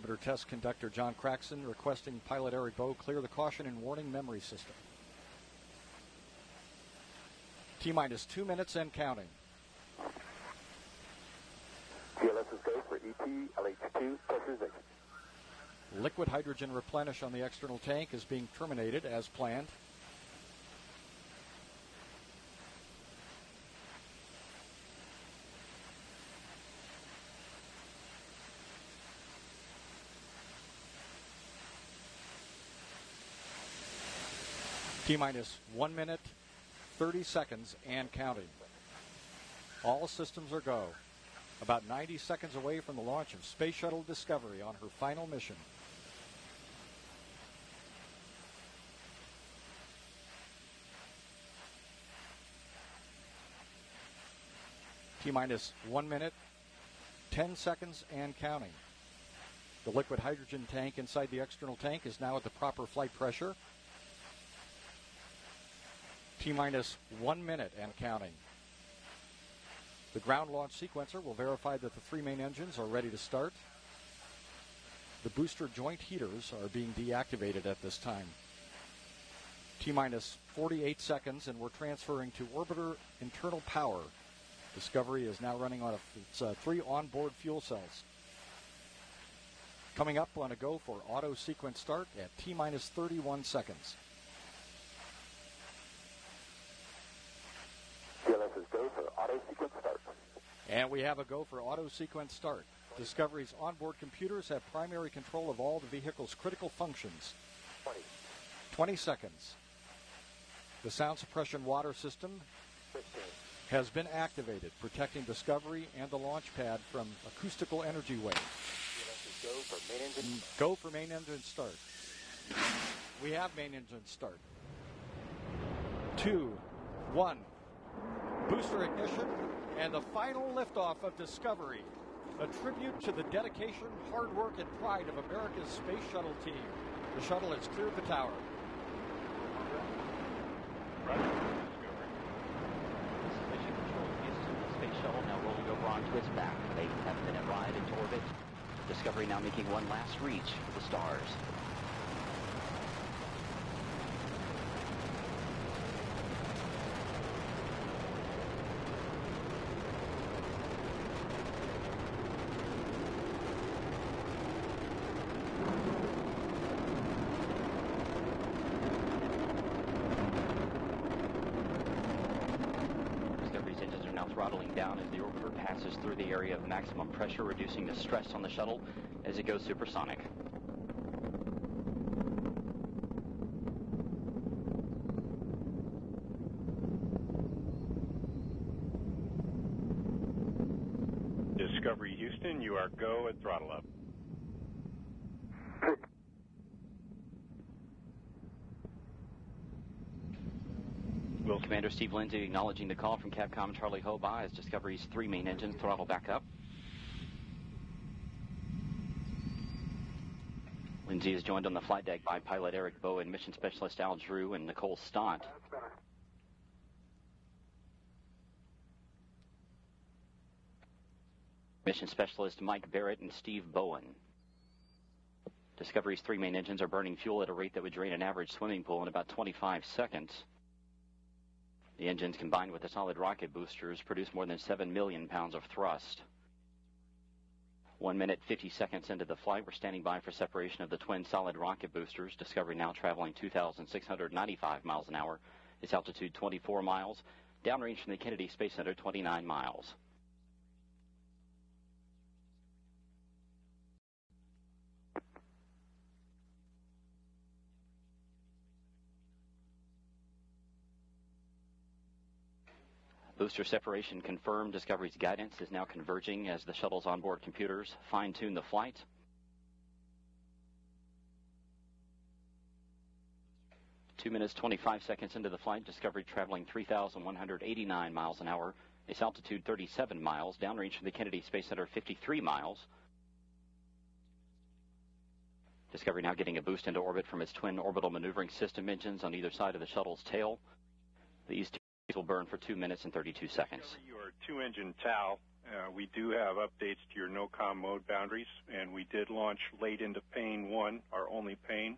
Orbiter Test Conductor John Crackson requesting pilot Eric Boe clear the caution and warning memory system. T-minus 2 minutes and counting. GLS is go for ET, LH2, pressure's exit. Liquid hydrogen replenish on the external tank is being terminated as planned. T-minus 1 minute, 30 seconds, and counting. All systems are go. About 90 seconds away from the launch of Space Shuttle Discovery on her final mission. T-minus 1 minute, 10 seconds, and counting. The liquid hydrogen tank inside the external tank is now at the proper flight pressure. T-minus 1 minute and counting. The ground launch sequencer will verify that the three main engines are ready to start. The booster joint heaters are being deactivated at this time. T-minus 48 seconds and we're transferring to orbiter internal power. Discovery is now running on its three onboard fuel cells. Coming up on a go for auto sequence start at T-minus 31 seconds. And we have a go for auto sequence start. Discovery's onboard computers have primary control of all the vehicle's critical functions. 20 seconds. The sound suppression water system has been activated, protecting Discovery and the launch pad from acoustical energy waves. Go for main engine start. We have main engine start. 2, 1. Booster ignition and the final liftoff of Discovery, a tribute to the dedication, hard work, and pride of America's Space Shuttle team. The shuttle has cleared the tower. Mission control Houston. The space shuttle now rolling over onto its back. An 8.5-minute ride into orbit. Discovery now making one last reach for the stars. Through the area of maximum pressure, reducing the stress on the shuttle as it goes supersonic. Discovery Houston, you are go at throttle up. Commander Steve Lindsey acknowledging the call from Capcom Charlie Hobaugh as Discovery's three main engines throttle back up. Lindsey is joined on the flight deck by pilot Eric Bowen, mission specialist Al Drew, and Nicole Stott. Mission specialist Mike Barrett and Steve Bowen. Discovery's three main engines are burning fuel at a rate that would drain an average swimming pool in about 25 seconds. The engines, combined with the solid rocket boosters, produce more than 7 million pounds of thrust. 1 minute, 50 seconds into the flight, we're standing by for separation of the twin solid rocket boosters. Discovery now traveling 2,695 miles an hour. Its altitude 24 miles. Downrange from the Kennedy Space Center, 29 miles. Booster separation confirmed. Discovery's guidance is now converging as the shuttle's onboard computers fine-tune the flight. Two minutes, 25 seconds into the flight, Discovery traveling 3,189 miles an hour. Its altitude 37 miles, downrange from the Kennedy Space Center 53 miles. Discovery now getting a boost into orbit from its twin orbital maneuvering system engines on either side of the shuttle's tail. These two will burn for 2 minutes and 32 seconds. You are two engine tau We do have updates to your NOCOM mode boundaries, and we did launch late into Pane 1, our only pane.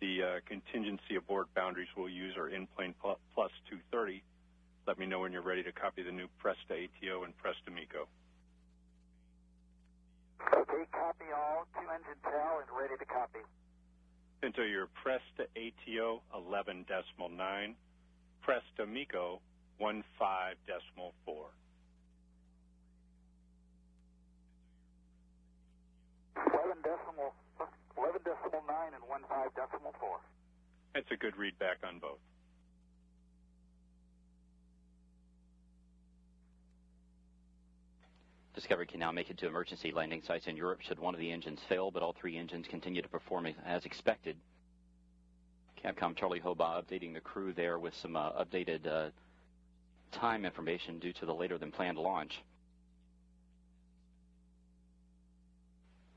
The contingency abort boundaries we'll use are in-plane plus 230. Let me know when you're ready to copy the new Press to ATO and Press to MECO. Okay, copy all. Two engine tail and ready to copy. Pinto, your Press to ATO 11.9, Press to MECO 15.4. Eleven decimal nine and 15.4. That's a good read back on both. Discovery can now make it to emergency landing sites in Europe should one of the engines fail, but all three engines continue to perform as expected. Capcom Charlie Hobaugh updating the crew there with some updated time information due to the later than planned launch.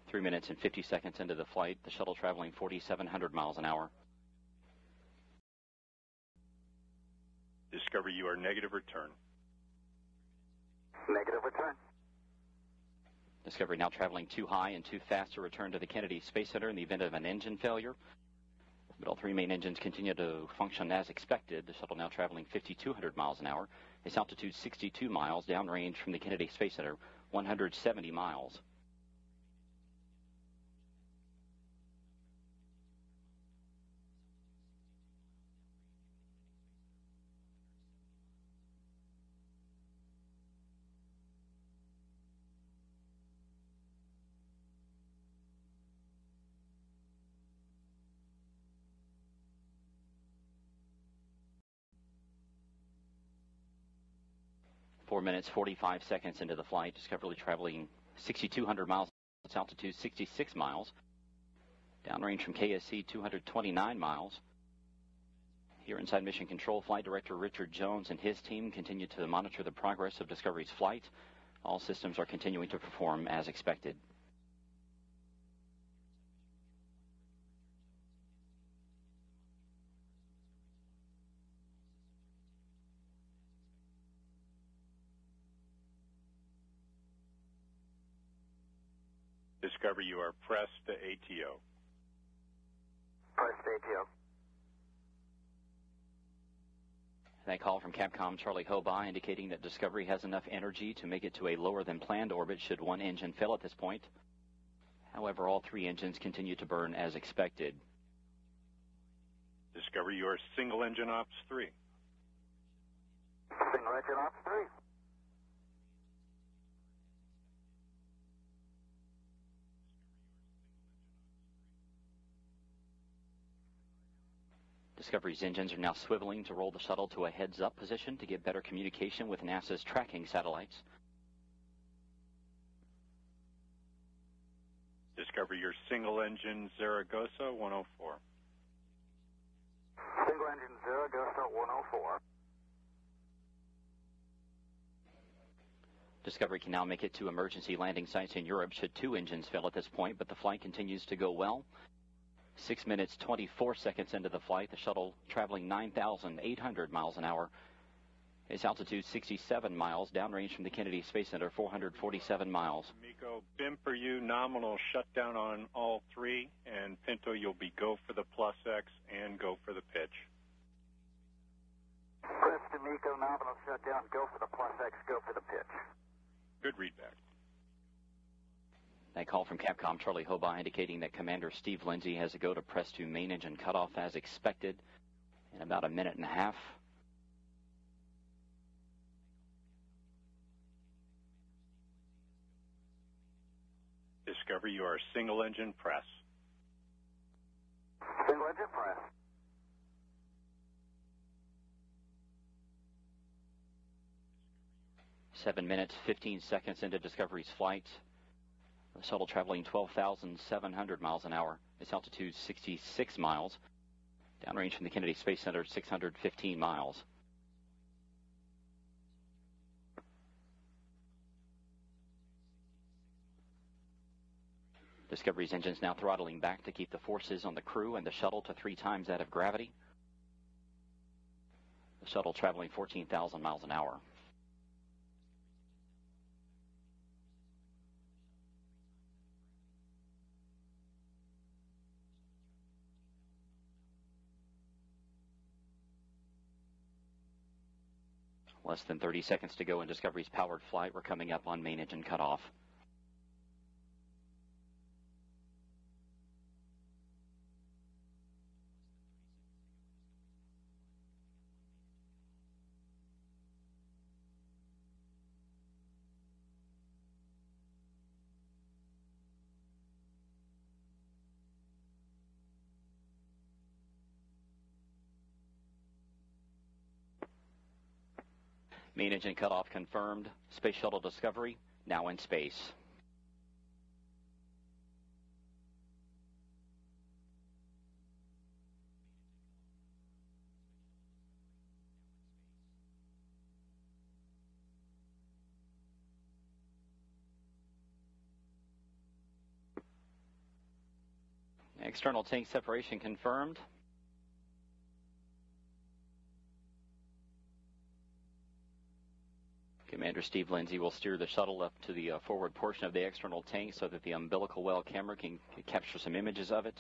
3 minutes and 50 seconds into the flight, the shuttle traveling 4,700 miles an hour. Discovery, you are negative return. Negative return. Discovery now traveling too high and too fast to return to the Kennedy Space Center in the event of an engine failure. But all three main engines continue to function as expected. The shuttle now traveling 5,200 miles an hour. Its altitude 62 miles, downrange from the Kennedy Space Center 170 miles. Minutes 45 seconds into the flight, Discovery traveling 6,200 miles, its altitude 66 miles, downrange from KSC 229 miles. Here inside Mission Control, Flight Director Richard Jones and his team continue to monitor the progress of Discovery's flight. All systems are continuing to perform as expected. Discovery, you are Press to ATO. Press to ATO. That call from Capcom Charlie Hobaugh indicating that Discovery has enough energy to make it to a lower than planned orbit should one engine fail at this point. However, all three engines continue to burn as expected. Discovery, you are Single Engine Ops 3. Single Engine Ops 3. Discovery's engines are now swiveling to roll the shuttle to a heads-up position to get better communication with NASA's tracking satellites. Discovery, your single engine Zaragoza 104. Single engine Zaragoza 104. Discovery can now make it to emergency landing sites in Europe should two engines fail at this point, but the flight continues to go well. 6 minutes, 24 seconds into the flight, the shuttle traveling 9,800 miles an hour. Its altitude 67 miles, downrange from the Kennedy Space Center 447 miles. MECO, BIM for you, nominal shutdown on all three, and Pinto, you'll be go for the plus X and go for the pitch. Press to MECO, nominal shutdown, go for the plus X, go for the pitch. Good readback. That call from Capcom Charlie Hobaugh indicating that Commander Steve Lindsey has to go to press to main engine cutoff as expected in about a minute and a half. Discovery, you are single engine press. Single engine press. Seven minutes, 15 seconds into Discovery's flight. The shuttle traveling 12,700 miles an hour. Its altitude 66 miles. Downrange from the Kennedy Space Center 615 miles. Discovery's engines now throttling back to keep the forces on the crew and the shuttle to 3 times that of gravity. The shuttle traveling 14,000 miles an hour. Less than 30 seconds to go in Discovery's powered flight. We're coming up on main engine cutoff. Main engine cutoff confirmed. Space Shuttle Discovery now in space. External tank separation confirmed. Commander Steve Lindsey will steer the shuttle up to the forward portion of the external tank so that the umbilical well camera can capture some images of it.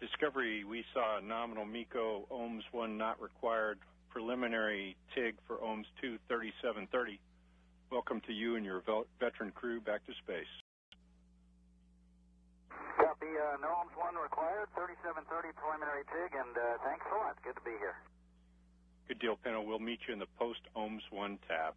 Discovery, we saw nominal MECO, ohms 1 not required, preliminary TIG for ohms 2, 3730. Welcome to you and your veteran crew back to space. Copy, no ohms 1 required, 3730 preliminary TIG, and thanks a lot. Good to be here. Good deal, Pino. We'll meet you in the post-Ohms 1 tab.